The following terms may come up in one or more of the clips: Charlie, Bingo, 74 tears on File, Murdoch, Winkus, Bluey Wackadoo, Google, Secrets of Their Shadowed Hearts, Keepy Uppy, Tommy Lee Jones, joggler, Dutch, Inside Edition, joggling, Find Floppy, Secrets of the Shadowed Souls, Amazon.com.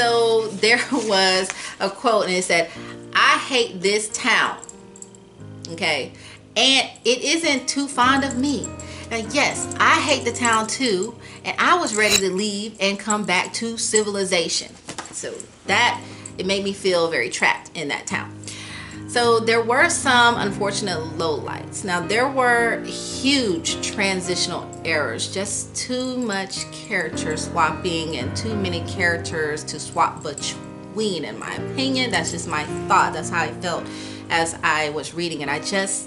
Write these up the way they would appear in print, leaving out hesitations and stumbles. so there was a quote and it said, "I hate this town." Okay. And it isn't too fond of me. Now, yes, I hate the town too. And I was ready to leave and come back to civilization. So that, it made me feel very trapped in that town. So there were some unfortunate lowlights. Now there were huge transitional errors, just too much character swapping and too many characters to swap between, in my opinion. That's just my thought. That's how I felt as I was reading it. I just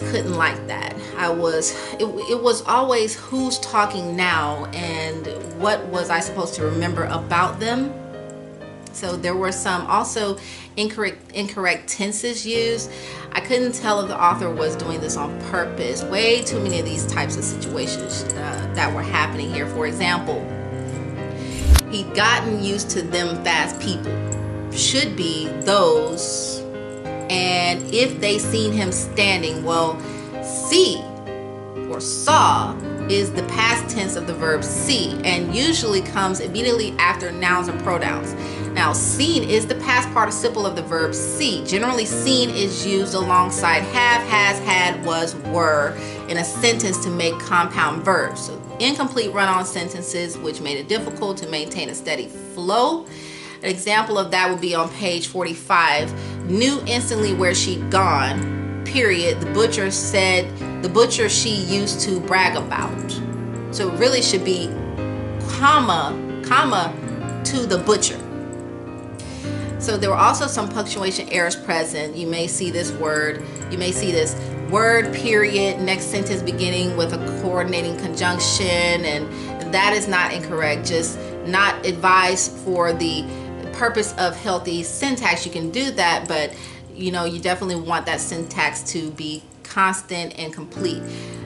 couldn't like that. It was always who's talking now and what was I supposed to remember about them. So there were some also incorrect tenses used. I couldn't tell if the author was doing this on purpose. Way too many of these types of situations that were happening here. For example, he'd gotten used to them fast people. Should be those, and if they seen him standing, well, see or saw is the past tense of the verb see and usually comes immediately after nouns and pronouns. Now, seen is the past participle of the verb see. Generally, seen is used alongside have, has, had, was, were in a sentence to make compound verbs. So incomplete run-on sentences, which made it difficult to maintain a steady flow. An example of that would be on page 45. Knew instantly where she'd gone, period. The butcher she used to brag about. So it really should be comma, to the butcher. So there were also some punctuation errors present. You may see this word, period, next sentence beginning with a coordinating conjunction, and that is not incorrect, just not advised for the purpose of healthy syntax. You can do that, but you know, you definitely want that syntax to be constant and complete.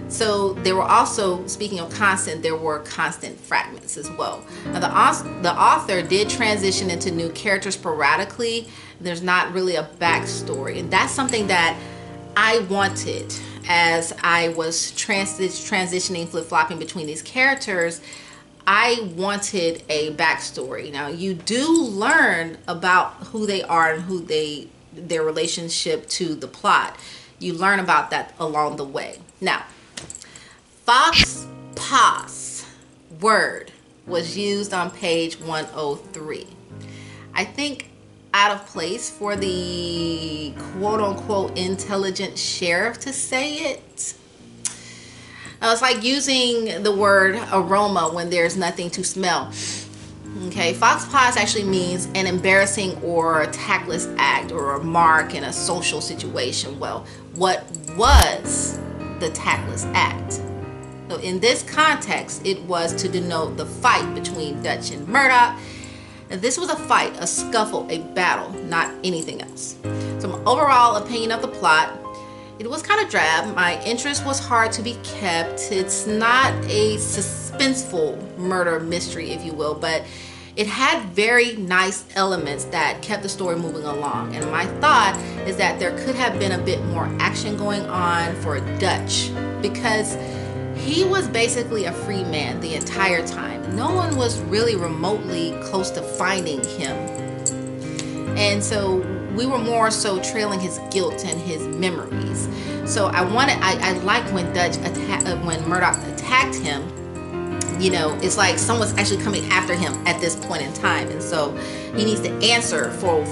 So there were also, speaking of constant, there were constant fragments as well. Now the author did transition into new characters sporadically. There's not really a backstory, and that's something that I wanted as I was transitioning, flip-flopping between these characters. I wanted a backstory. Now you do learn about who they are and who their relationship to the plot. You learn about that along the way. Now, Fox Paws word was used on page 103. I think out of place for the quote-unquote intelligent sheriff to say it. It's like using the word aroma when there's nothing to smell. Okay, fox paws actually means an embarrassing or tactless act or a mark in a social situation. Well, what was the tactless act? So in this context, it was to denote the fight between Dutch and Murdoch. Now, this was a fight, a scuffle, a battle, not anything else. So my overall opinion of the plot, it was kind of drab. My interest was hard to be kept. It's not a suspenseful murder mystery, if you will, but it had very nice elements that kept the story moving along. And my thought is that there could have been a bit more action going on for Dutch, because he was basically a free man the entire time. No one was really remotely close to finding him. And so we were more so trailing his guilt and his memories. So I liked when Murdoch attacked him. You know, it's like someone's actually coming after him at this point in time, and so he needs to answer for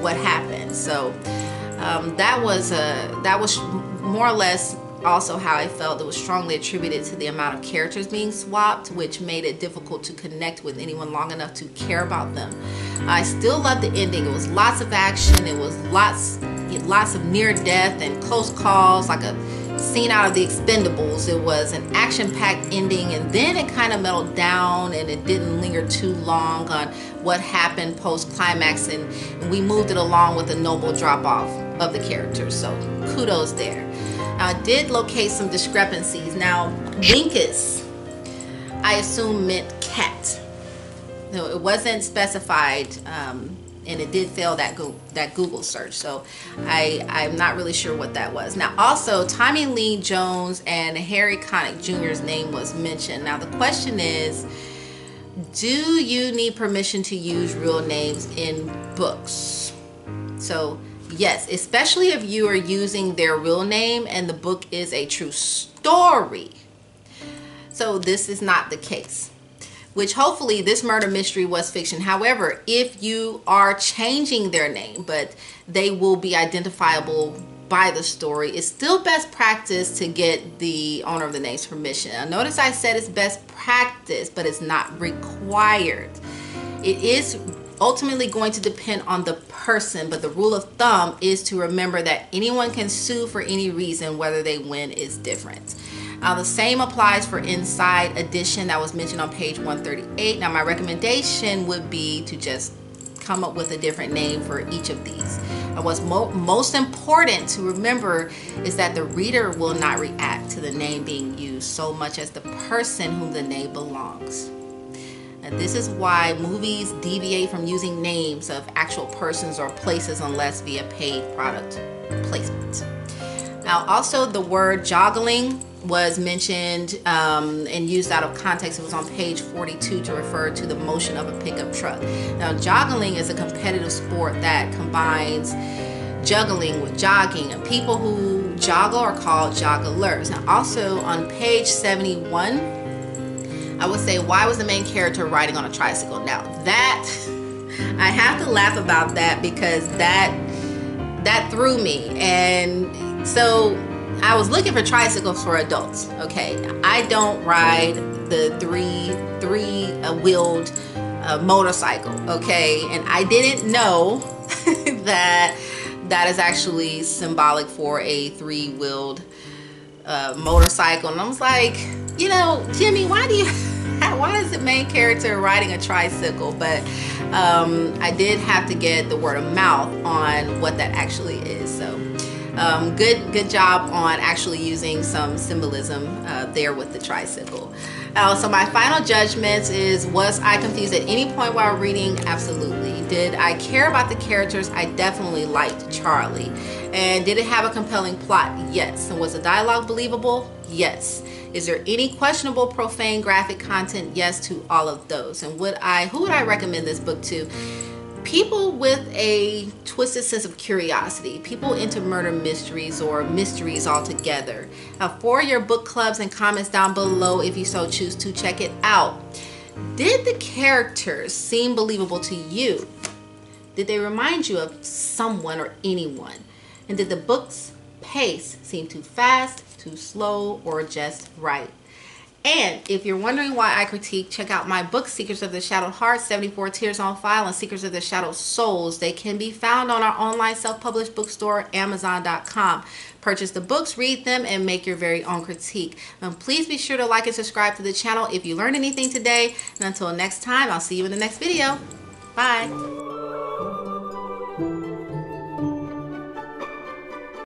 what happened. So that was more or less also how I felt. It was strongly attributed to the amount of characters being swapped, which made it difficult to connect with anyone long enough to care about them. I still love the ending. It was lots of action. It was lots of near death and close calls, like a scene out of The Expendables. It was an action-packed ending, and then it kind of mellowed down and it didn't linger too long on what happened post-climax, and we moved it along with a noble drop-off of the characters. So kudos there. I did locate some discrepancies. Now, Winkus, I assume meant cat. No, it wasn't specified, and it did fail that Google search. So I'm not really sure what that was. Now, also, Tommy Lee Jones and Harry Connick Jr.'s name was mentioned. Now, the question is, do you need permission to use real names in books? So yes, especially if you are using their real name and the book is a true story. So this is not the case, which hopefully this murder mystery was fiction. However, if you are changing their name, but they will be identifiable by the story, it's still best practice to get the owner of the name's permission. Now, notice I said it's best practice, but it's not required. It is ultimately going to depend on the person, but the rule of thumb is to remember that anyone can sue for any reason, whether they win is different. The same applies for Inside Edition that was mentioned on page 138. Now, my recommendation would be to just come up with a different name for each of these. And what's most important to remember is that the reader will not react to the name being used so much as the person whom the name belongs. And this is why movies deviate from using names of actual persons or places unless via paid product placement. Now, also the word joggling was mentioned and used out of context. It was on page 42 to refer to the motion of a pickup truck. Now, joggling is a competitive sport that combines juggling with jogging, and people who joggle are called jogglers. Now, also on page 71, I would say, why was the main character riding on a tricycle? Now, that I have to laugh about that because that threw me. And so I was looking for tricycles for adults, okay? I don't ride the three-wheeled motorcycle, okay? And I didn't know that that is actually symbolic for a three-wheeled motorcycle. And I was like, you know, Jimmy, why is the main character riding a tricycle? But I did have to get the word of mouth on what that actually is, so. Good job on actually using some symbolism there with the tricycle. So my final judgments is, was I confused at any point while reading? Absolutely. Did I care about the characters? I definitely liked Charlie. And did it have a compelling plot? Yes. And was the dialogue believable? Yes. Is there any questionable, profane, graphic content? Yes to all of those. And who would I recommend this book to? People with a twisted sense of curiosity, people into murder mysteries or mysteries altogether. Now, for your book clubs and comments down below if you so choose to check it out. Did the characters seem believable to you? Did they remind you of someone or anyone? And did the book's pace seem too fast, too slow, or just right? And if you're wondering why I critique, check out my books, Secrets of the Shadowed Hearts, 74 Tears on File, and Secrets of the Shadowed Souls. They can be found on our online self-published bookstore, Amazon.com. Purchase the books, read them, and make your very own critique. And please be sure to like and subscribe to the channel if you learned anything today. And until next time, I'll see you in the next video. Bye.